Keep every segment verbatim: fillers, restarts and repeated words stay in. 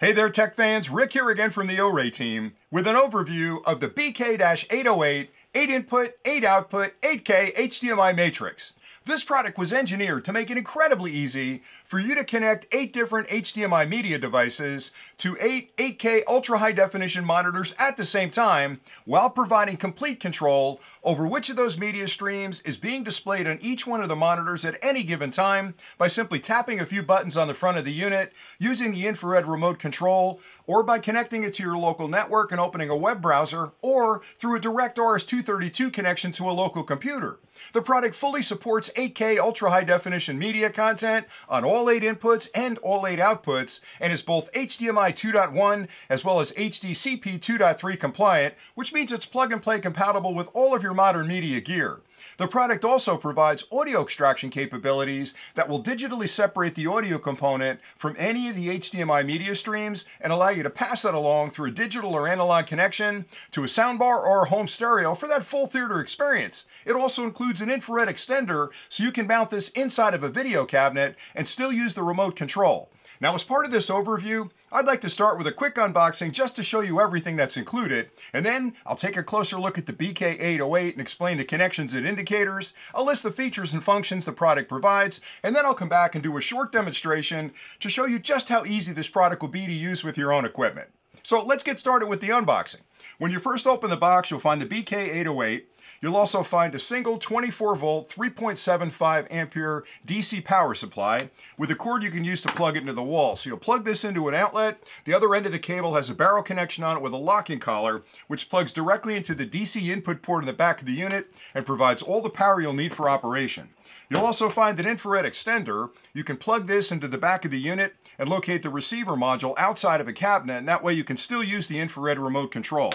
Hey there, tech fans. Rick here again from the O R E I team with an overview of the B K eight oh eight eight input, eight output, eight K H D M I matrix. This product was engineered to make it incredibly easy for you to connect eight different H D M I media devices to eight 8K ultra-high definition monitors at the same time, while providing complete control over which of those media streams is being displayed on each one of the monitors at any given time by simply tapping a few buttons on the front of the unit, using the infrared remote control, or by connecting it to your local network and opening a web browser, or through a direct R S two thirty-two connection to a local computer. The product fully supports eight K ultra-high definition media content on all eight inputs and all eight outputs, and is both H D M I two point one as well as H D C P two point three compliant, which means it's plug-and-play compatible with all of your modern media gear. The product also provides audio extraction capabilities that will digitally separate the audio component from any of the H D M I media streams and allow you to pass that along through a digital or analog connection to a soundbar or a home stereo for that full theater experience. It also includes an infrared extender, so you can mount this inside of a video cabinet and still use the remote control. Now, as part of this overview, I'd like to start with a quick unboxing just to show you everything that's included, and then I'll take a closer look at the B K eight oh eight and explain the connections and indicators. I'll list the features and functions the product provides, and then I'll come back and do a short demonstration to show you just how easy this product will be to use with your own equipment. So let's get started with the unboxing. When you first open the box, you'll find the B K eight oh eight. You'll also find a single twenty-four volt, three point seven five ampere D C power supply with a cord you can use to plug it into the wall. So you'll plug this into an outlet. The other end of the cable has a barrel connection on it with a locking collar, which plugs directly into the D C input port in the back of the unit and provides all the power you'll need for operation. You'll also find an infrared extender. You can plug this into the back of the unit and locate the receiver module outside of a cabinet, and that way you can still use the infrared remote control.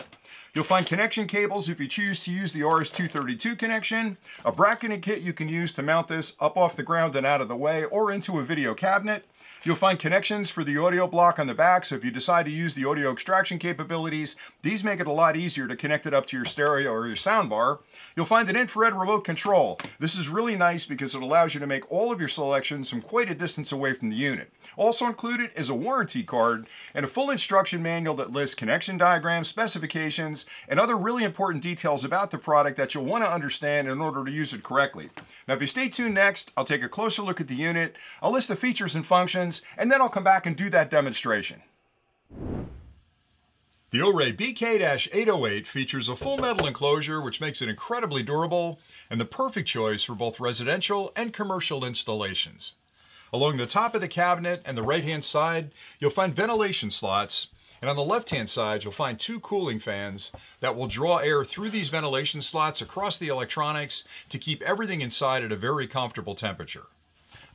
You'll find connection cables if you choose to use the R S two thirty-two connection, a bracketing kit you can use to mount this up off the ground and out of the way or into a video cabinet. You'll find connections for the audio block on the back, so if you decide to use the audio extraction capabilities, these make it a lot easier to connect it up to your stereo or your soundbar. You'll find an infrared remote control. This is really nice because it allows you to make all of your selections from quite a distance away from the unit. Also included is a warranty card and a full instruction manual that lists connection diagrams, specifications, and other really important details about the product that you'll want to understand in order to use it correctly. Now, if you stay tuned next, I'll take a closer look at the unit, I'll list the features and functions, and then I'll come back and do that demonstration. The O R E I B K eight oh eight features a full metal enclosure, which makes it incredibly durable and the perfect choice for both residential and commercial installations. Along the top of the cabinet and the right-hand side, you'll find ventilation slots, and on the left-hand side, you'll find two cooling fans that will draw air through these ventilation slots across the electronics to keep everything inside at a very comfortable temperature.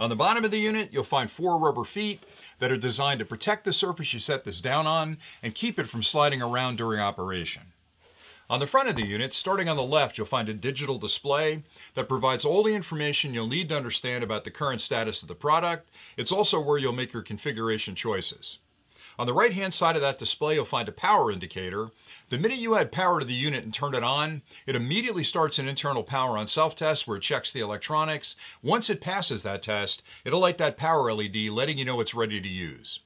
On the bottom of the unit, you'll find four rubber feet that are designed to protect the surface you set this down on and keep it from sliding around during operation. On the front of the unit, starting on the left, you'll find a digital display that provides all the information you'll need to understand about the current status of the product. It's also where you'll make your configuration choices. On the right-hand side of that display, you'll find a power indicator. The minute you add power to the unit and turn it on, it immediately starts an internal power on self-test where it checks the electronics. Once it passes that test, it'll light that power L E D, letting you know it's ready to use.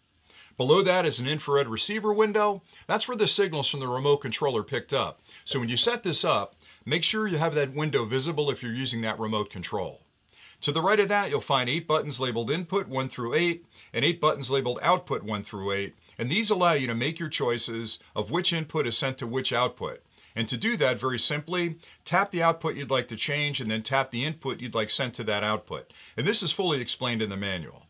Below that is an infrared receiver window. That's where the signals from the remote control are picked up. So when you set this up, make sure you have that window visible if you're using that remote control. To the right of that, you'll find eight buttons labeled input one through eight and eight buttons labeled output one through eight. And these allow you to make your choices of which input is sent to which output. And to do that, very simply, tap the output you'd like to change and then tap the input you'd like sent to that output. And this is fully explained in the manual.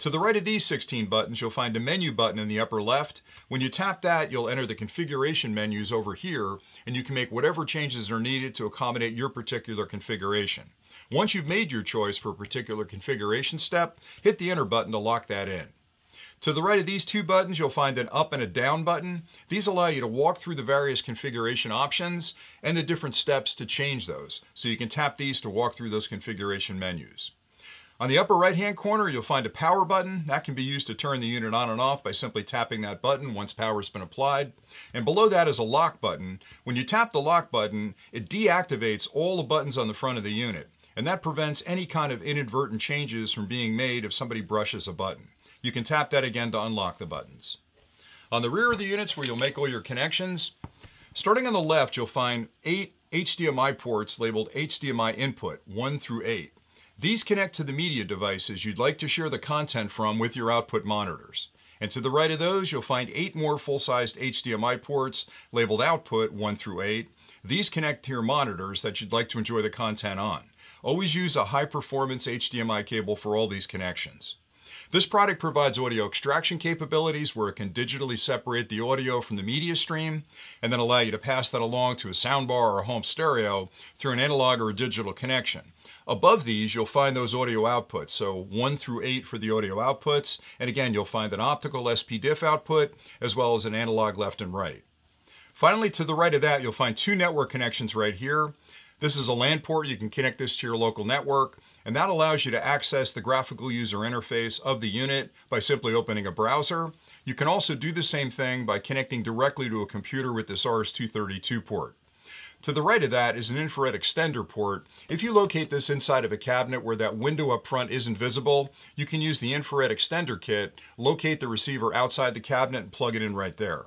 To the right of these sixteen buttons, you'll find a menu button in the upper left. When you tap that, you'll enter the configuration menus over here, and you can make whatever changes are needed to accommodate your particular configuration. Once you've made your choice for a particular configuration step, hit the enter button to lock that in. To the right of these two buttons, you'll find an up and a down button. These allow you to walk through the various configuration options and the different steps to change those. So you can tap these to walk through those configuration menus. On the upper right-hand corner, you'll find a power button. That can be used to turn the unit on and off by simply tapping that button once power's been applied. And below that is a lock button. When you tap the lock button, it deactivates all the buttons on the front of the unit. And that prevents any kind of inadvertent changes from being made if somebody brushes a button. You can tap that again to unlock the buttons. On the rear of the units where you'll make all your connections, starting on the left, you'll find eight H D M I ports labeled H D M I input, one through eight. These connect to the media devices you'd like to share the content from with your output monitors. And to the right of those, you'll find eight more full-sized H D M I ports labeled output, one through eight. These connect to your monitors that you'd like to enjoy the content on. Always use a high-performance H D M I cable for all these connections. This product provides audio extraction capabilities where it can digitally separate the audio from the media stream and then allow you to pass that along to a soundbar or a home stereo through an analog or a digital connection. Above these, you'll find those audio outputs, so one through eight for the audio outputs, and again, you'll find an optical S P D I F output as well as an analog left and right. Finally, to the right of that, you'll find two network connections right here. This is a LAN port. You can connect this to your local network, and that allows you to access the graphical user interface of the unit by simply opening a browser. You can also do the same thing by connecting directly to a computer with this R S two thirty-two port. To the right of that is an infrared extender port. If you locate this inside of a cabinet where that window up front isn't visible, you can use the infrared extender kit, locate the receiver outside the cabinet, and plug it in right there.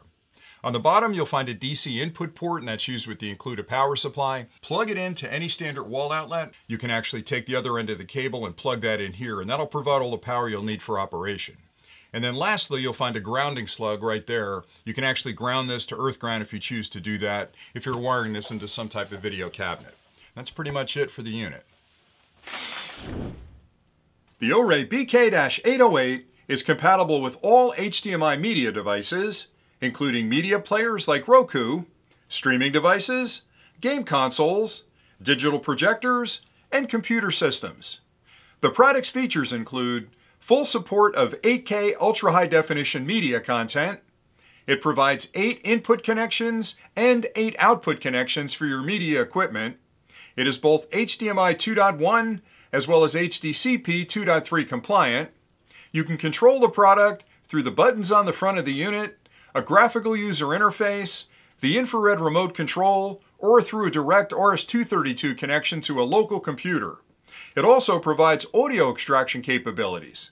On the bottom, you'll find a D C input port, and that's used with the included power supply. Plug it into any standard wall outlet. You can actually take the other end of the cable and plug that in here, and that'll provide all the power you'll need for operation. And then lastly, you'll find a grounding slug right there. You can actually ground this to earth ground if you choose to do that, if you're wiring this into some type of video cabinet. That's pretty much it for the unit. The OREI B K eight oh eight is compatible with all H D M I media devices, including media players like Roku, streaming devices, game consoles, digital projectors, and computer systems. The product's features include full support of eight K ultra-high definition media content. It provides eight input connections and eight output connections for your media equipment. It is both H D M I two point one as well as H D C P two point three compliant. You can control the product through the buttons on the front of the unit, a graphical user interface, the infrared remote control, or through a direct R S two thirty-two connection to a local computer. It also provides audio extraction capabilities.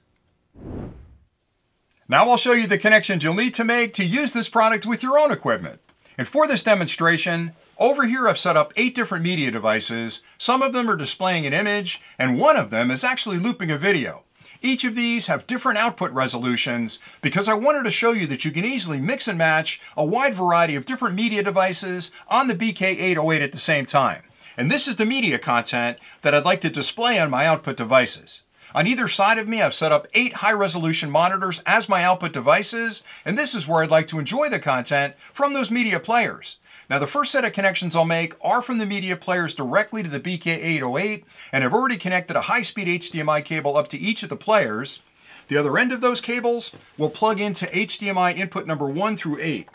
Now I'll show you the connections you'll need to make to use this product with your own equipment. And for this demonstration, over here I've set up eight different media devices. Some of them are displaying an image, and one of them is actually looping a video. Each of these have different output resolutions because I wanted to show you that you can easily mix and match a wide variety of different media devices on the B K eight oh eight at the same time. And this is the media content that I'd like to display on my output devices. On either side of me, I've set up eight high-resolution monitors as my output devices, and this is where I'd like to enjoy the content from those media players. Now, the first set of connections I'll make are from the media players directly to the B K eight oh eight, and I've already connected a high-speed H D M I cable up to each of the players. The other end of those cables will plug into H D M I input number one through eight.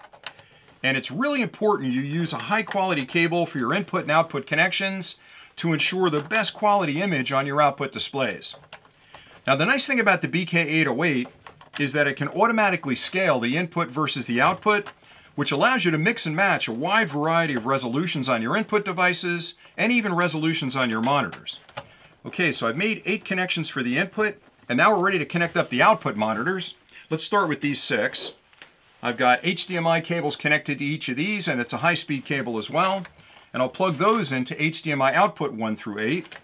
And it's really important you use a high-quality cable for your input and output connections to ensure the best quality image on your output displays. Now, the nice thing about the B K eight oh eight is that it can automatically scale the input versus the output, which allows you to mix and match a wide variety of resolutions on your input devices and even resolutions on your monitors. Okay, so I've made eight connections for the input, and now we're ready to connect up the output monitors. Let's start with these six. I've got H D M I cables connected to each of these, and it's a high-speed cable as well. And I'll plug those into H D M I output one through eight.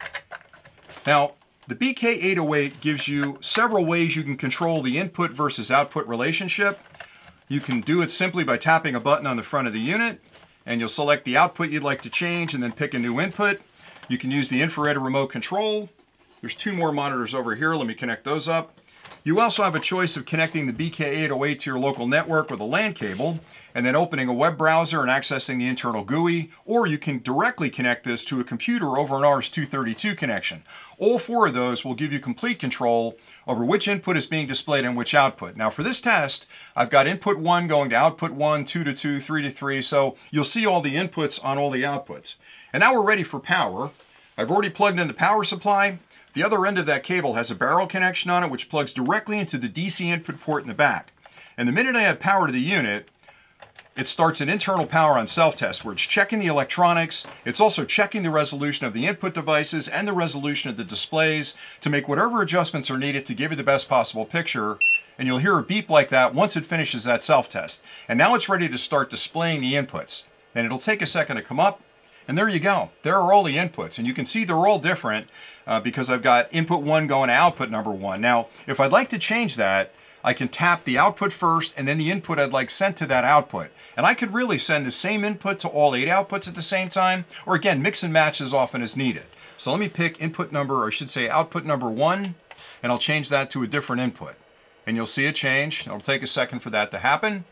Now, the B K eight oh eight gives you several ways you can control the input versus output relationship. You can do it simply by tapping a button on the front of the unit, and you'll select the output you'd like to change and then pick a new input. You can use the infrared remote control. There's two more monitors over here. Let me connect those up. You also have a choice of connecting the B K eight oh eight to your local network with a LAN cable, and then opening a web browser and accessing the internal G U I, or you can directly connect this to a computer over an R S two thirty-two connection. All four of those will give you complete control over which input is being displayed and which output. Now for this test, I've got input one going to output one, two to two, three to three, so you'll see all the inputs on all the outputs. And now we're ready for power. I've already plugged in the power supply. The other end of that cable has a barrel connection on it, which plugs directly into the D C input port in the back. And the minute I add power to the unit, it starts an internal power on self-test, where it's checking the electronics. It's also checking the resolution of the input devices and the resolution of the displays to make whatever adjustments are needed to give you the best possible picture. and you'll hear a beep like that once it finishes that self-test. And now it's ready to start displaying the inputs. Then it'll take a second to come up, and there you go. There are all the inputs, and you can see they're all different uh, because I've got input one going to output number one. Now, if I'd like to change that, I can tap the output first and then the input I'd like sent to that output. And I could really send the same input to all eight outputs at the same time, or again, mix and match as often as needed. So let me pick input number, or I should say output number one, and I'll change that to a different input. And you'll see it change. It'll take a second for that to happen,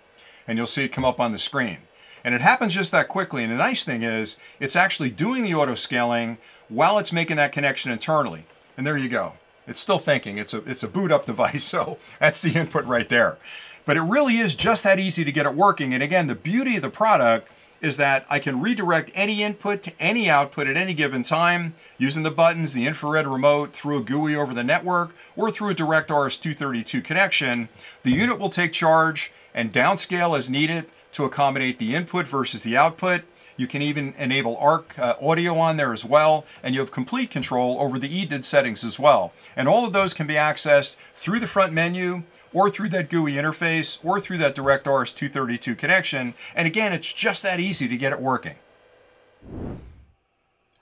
and you'll see it come up on the screen. And it happens just that quickly, and the nice thing is, it's actually doing the auto scaling while it's making that connection internally. And there you go. It's still thinking. It's a, it's a boot-up device, so that's the input right there. But it really is just that easy to get it working. And again, the beauty of the product is that I can redirect any input to any output at any given time using the buttons, the infrared remote, through a G U I over the network, or through a direct R S two thirty-two connection. The unit will take charge and downscale as needed to accommodate the input versus the output. You can even enable ARC uh, audio on there as well, and you have complete control over the E D I D settings as well. And all of those can be accessed through the front menu, or through that G U I interface, or through that direct R S two thirty-two connection. And again, it's just that easy to get it working.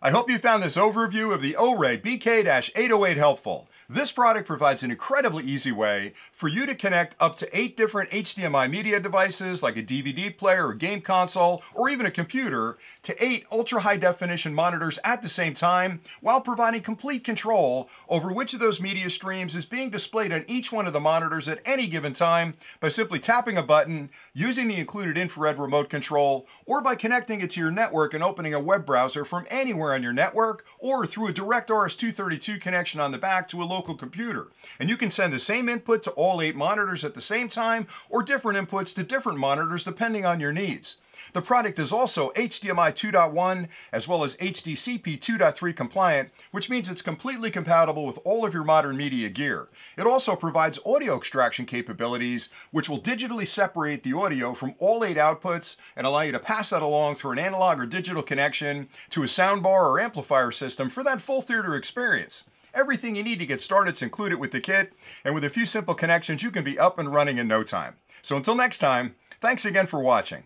I hope you found this overview of the OREI B K eight oh eight helpful. This product provides an incredibly easy way for you to connect up to eight different H D M I media devices like a D V D player, or game console, or even a computer to eight ultra-high definition monitors at the same time, while providing complete control over which of those media streams is being displayed on each one of the monitors at any given time by simply tapping a button, using the included infrared remote control, or by connecting it to your network and opening a web browser from anywhere on your network, or through a direct R S two thirty-two connection on the back to a local computer. And you can send the same input to all eight monitors at the same time, or different inputs to different monitors depending on your needs. The product is also H D M I two point one as well as H D C P two point three compliant, which means it's completely compatible with all of your modern media gear. It also provides audio extraction capabilities, which will digitally separate the audio from all eight outputs and allow you to pass that along through an analog or digital connection to a soundbar or amplifier system for that full theater experience. Everything you need to get started is included with the kit, and with a few simple connections, you can be up and running in no time. So until next time, thanks again for watching.